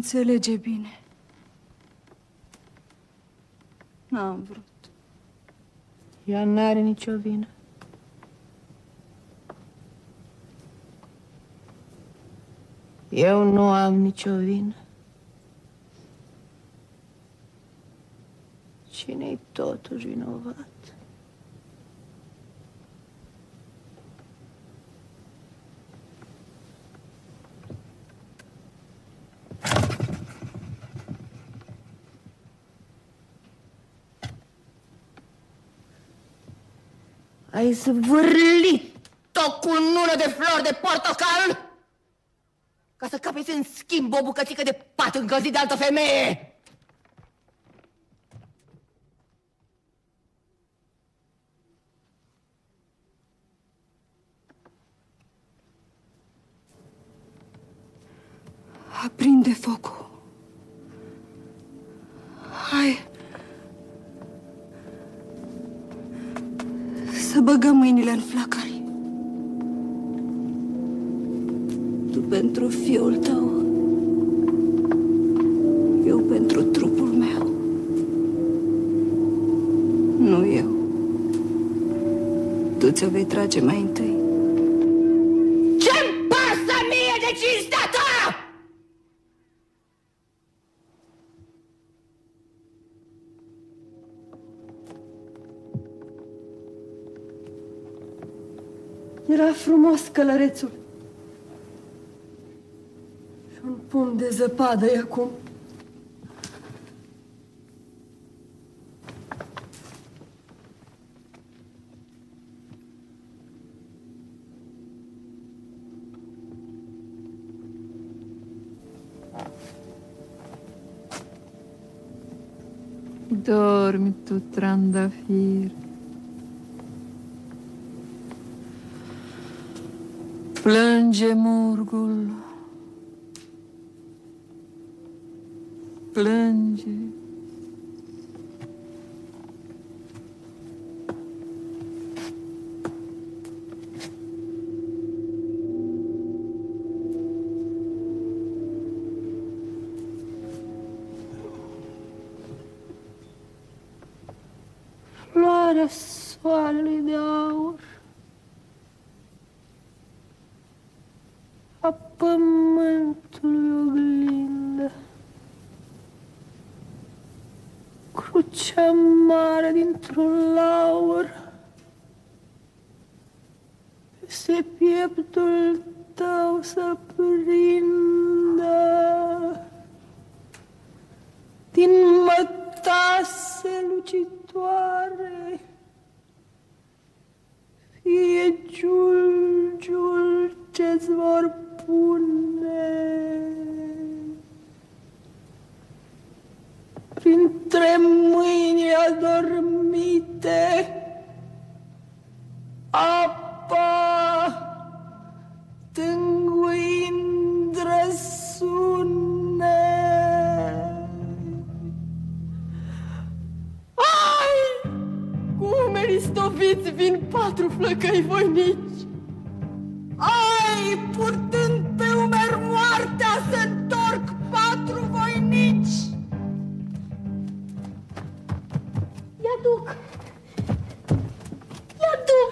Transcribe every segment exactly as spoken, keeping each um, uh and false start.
înțelege bine. N-am vrut. Ea n-are nicio vină. Eu nu am nicio vină. Cine-i totuși vinovat? Ai zvârlit-o cu nună de flori de portocal ca să capeți în schimb o bucățică de pat încălzit de altă femeie! Aprinde focul. Hai să băgăm mâinile în flacări. Pentru fiul tău, eu pentru trupul meu, nu eu. Tu ți-o vei trage mai întâi. Ce-mi pasă mie de cinstea ta? Era frumos călărețul. Pum de zăpadă-i acum. Dormi tu, trandafir. Plânge murgul. Plânge. Floarea soarelui de aur a pământului oglindă. Crucea mare dintr-un laur peste pieptul tău să prindă. Din mătase lucitoare fie giulgiul ce-ți vor pune. Printre mâinile adormite, apa tânguind răsune. Ai! Cu umerii stoviți vin patru flăcăi voinici. Ai! Purtând pe umeri moartea se întorc patru voinici. I-aduc! I-aduc!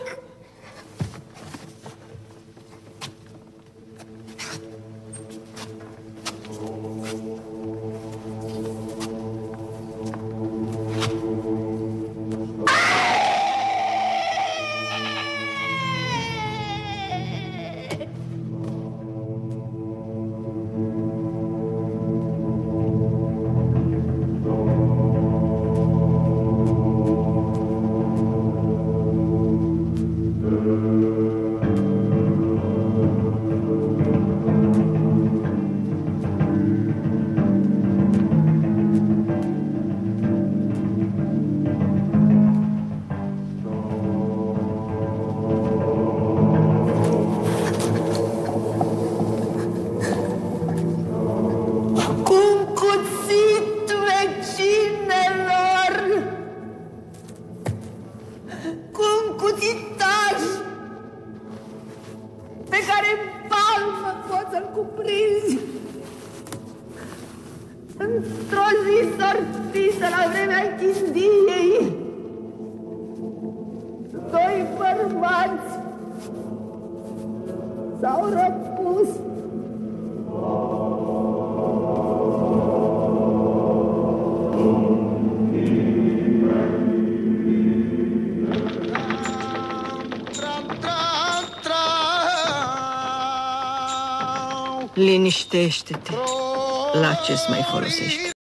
Într-o zi sortisă la vremea Chindiei, doi bărbați s-au răpus. Liniștește-te! La ce-ți mai folosești?